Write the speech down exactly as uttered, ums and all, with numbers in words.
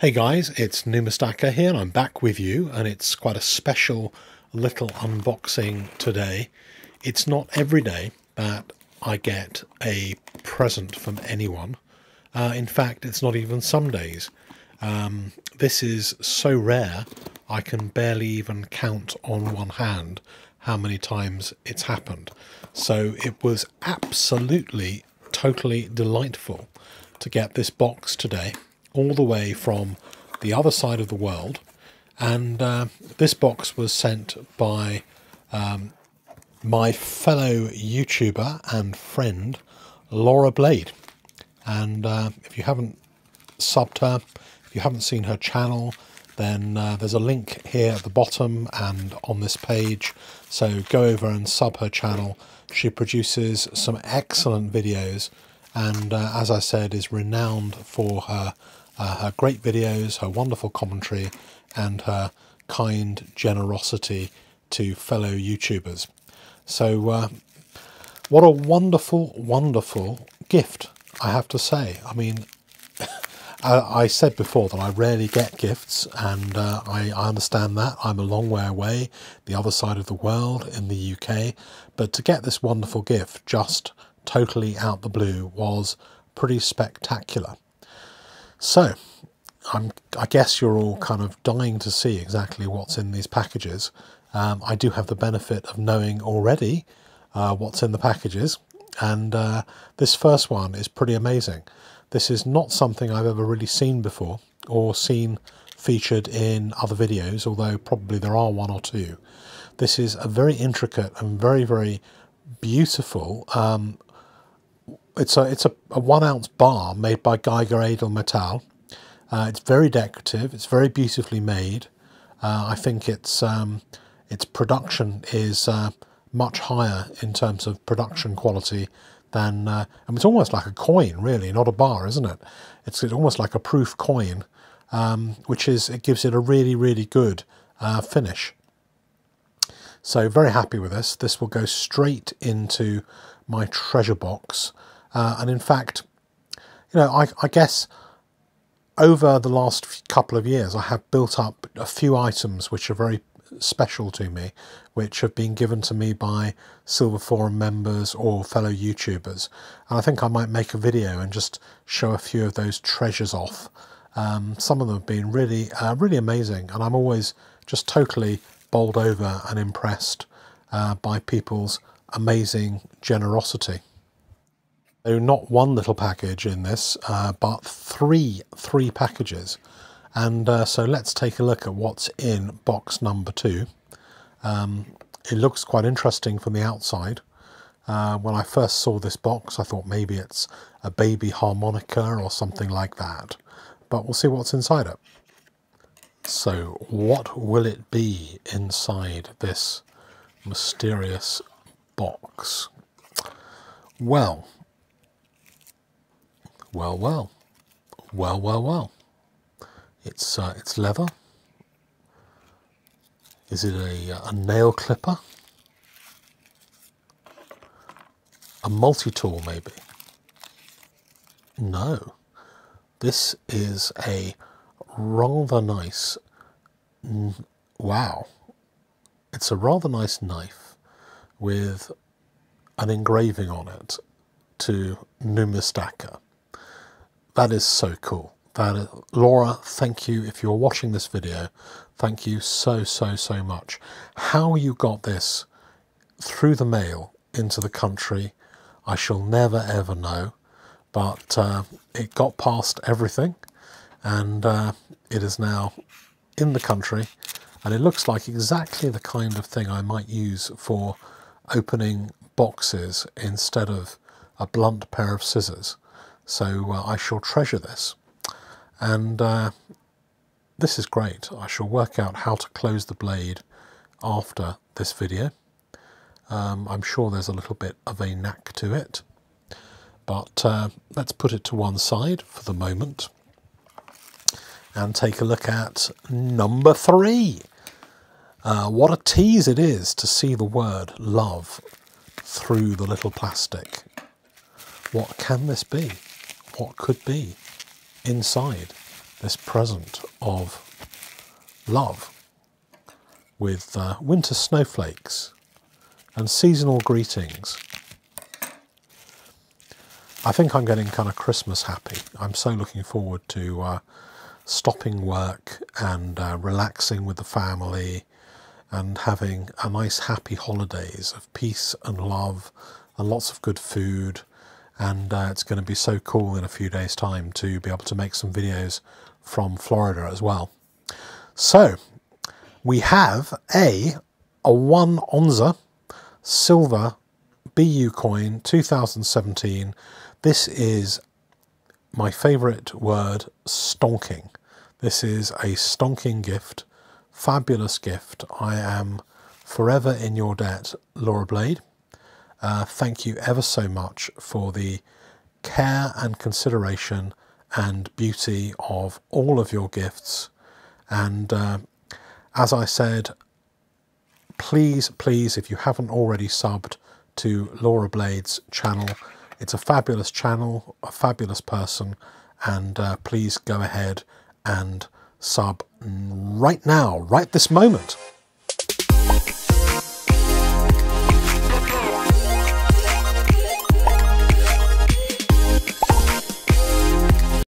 Hey guys, it's Numistacker here and I'm back with you, and it's quite a special little unboxing today. It's not every day that I get a present from anyone. Uh, in fact, it's not even some days. Um, this is so rare I can barely even count on one hand how many times it's happened. So it was absolutely, totally delightful to get this box today, all the way from the other side of the world. And uh, this box was sent by um, my fellow YouTuber and friend Laura Blade, and uh, if you haven't subbed her, if you haven't seen her channel, then uh, there's a link here at the bottom and on this page, so go over and sub her channel. She produces some excellent videos and uh, as I said, is renowned for her Uh, her great videos, her wonderful commentary, and her kind generosity to fellow YouTubers. So uh, what a wonderful, wonderful gift, I have to say. I mean, I, I said before that I rarely get gifts, and uh, I, I understand that. I'm a long way away, the other side of the world, in the U K, but to get this wonderful gift just totally out the blue was pretty spectacular. So, I'm, I guess you're all kind of dying to see exactly what's in these packages. Um, I do have the benefit of knowing already uh, what's in the packages, and uh, this first one is pretty amazing. This is not something I've ever really seen before or seen featured in other videos, although probably there are one or two. This is a very intricate and very, very beautiful um, It's a it's a, a one ounce bar made by Geiger Edelmetal. Uh, it's very decorative. It's very beautifully made. Uh, I think its um, its production is uh, much higher in terms of production quality than. Uh, and it's almost like a coin, really, not a bar, isn't it? It's, it's almost like a proof coin, um, which is it gives it a really really good uh, finish. So very happy with this. This will go straight into my treasure box. Uh, and in fact, you know, I, I guess over the last couple of years, I have built up a few items which are very special to me, which have been given to me by Silver Forum members or fellow YouTubers. And I think I might make a video and just show a few of those treasures off. Um, some of them have been really, uh, really amazing. And I'm always just totally bowled over and impressed uh, by people's amazing generosity. So not one little package in this, uh, but three, three packages. And uh, so let's take a look at what's in box number two. Um, it looks quite interesting from the outside. Uh, when I first saw this box, I thought maybe it's a baby harmonica or something like that. But we'll see what's inside it. So what will it be inside this mysterious box? Well... Well, well, well, well, well. It's uh, it's leather. Is it a, a nail clipper? A multi-tool, maybe? No. This is a rather nice. Wow. It's a rather nice knife with an engraving on it to Numistacker. That is so cool. That is, Laura, thank you. If you're watching this video, thank you so, so, so much. How you got this through the mail into the country, I shall never, ever know. But uh, it got past everything, and uh, it is now in the country. And it looks like exactly the kind of thing I might use for opening boxes instead of a blunt pair of scissors. So uh, I shall treasure this, and uh, this is great. I shall work out how to close the blade after this video. Um, I'm sure there's a little bit of a knack to it, but uh, let's put it to one side for the moment and take a look at number three. Uh, what a tease it is to see the word love through the little plastic. What can this be? What could be inside this present of love with uh, winter snowflakes and seasonal greetings. I think I'm getting kind of Christmas happy. I'm so looking forward to uh, stopping work and uh, relaxing with the family and having a nice happy holidays of peace and love and lots of good food. And uh, it's going to be so cool in a few days' time to be able to make some videos from Florida as well. So we have a, a one onza silver B U coin two thousand seventeen. This is my favorite word, stonking. This is a stonking gift, fabulous gift. I am forever in your debt, Laura Blade. Uh, thank you ever so much for the care and consideration and beauty of all of your gifts. And uh, as I said, please, please, if you haven't already subbed to Laura Blade's channel, it's a fabulous channel, a fabulous person, and uh, please go ahead and sub right now, right this moment.